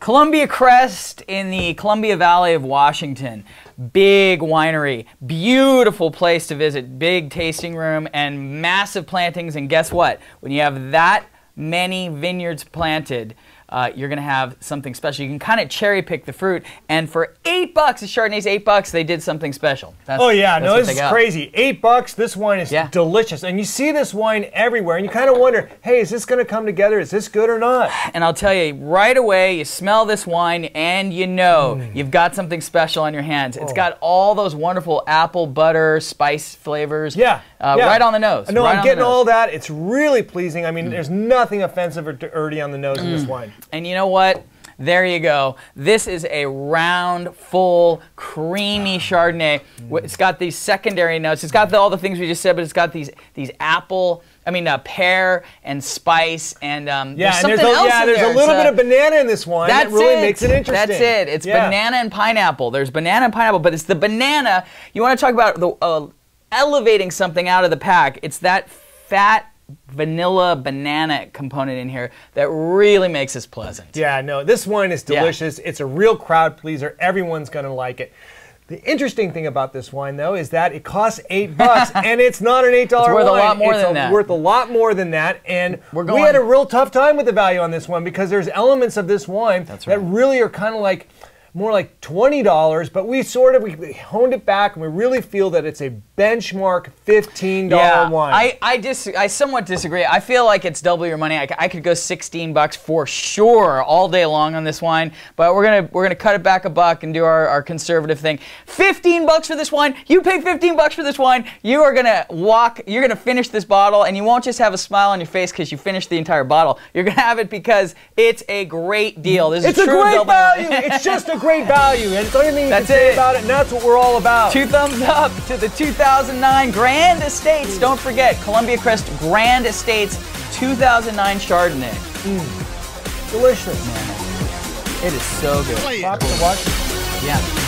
Columbia Crest in the Columbia Valley of Washington. Big winery, beautiful place to visit, big tasting room and massive plantings. And guess what? When you have that many vineyards planted, you're gonna have something special. You can kind of cherry pick the fruit, and for $8, the Chardonnay's $8, they did something special. This is crazy. $8, this wine is delicious. And you see this wine everywhere, and you kind of wonder, hey, is this gonna come together? Is this good or not? And I'll tell you, right away, you smell this wine, and you know you've got something special on your hands. It's got all those wonderful apple, butter, spice flavors. Right on the nose. No, I'm getting all that. It's really pleasing. I mean, there's nothing offensive or dirty on the nose in this wine. And you know what? There you go. This is a round, full, creamy Chardonnay. It's got these secondary notes. It's got all the things we just said, but it's got these apple, pear and spice, and there's a little bit of banana in this wine that really makes it interesting. That's it. It's banana and pineapple. There's banana and pineapple, but it's the banana. You want to talk about the elevating something out of the pack. It's that fat, vanilla banana component in here that really makes this pleasant. Yeah, no, this wine is delicious. It's a real crowd pleaser. Everyone's gonna like it. The interesting thing about this wine, though, is that it costs $8, and it's not an $8 wine. It's worth a lot more than that. It's worth a lot more than that, and we had a real tough time with the value on this one because there's elements of this wine that really are kind of like more like $20, but we honed it back, and we really feel that it's a benchmark $15 wine. I somewhat disagree. I feel like it's double your money. I could go $16 for sure all day long on this wine, but we're gonna cut it back $1 and do our conservative thing. $15 for this wine. You pay $15 for this wine. You are gonna You're gonna finish this bottle, and you won't just have a smile on your face because you finished the entire bottle. You're gonna have it because it's a great deal. It's a great value. It's just a great value, and it's the only thing you can say about it, and that's what we're all about. 2 thumbs up to the 2009 Grand Estates. Don't forget, Columbia Crest Grand Estates 2009 Chardonnay. Delicious. Man, it is so good. Watch. Yeah.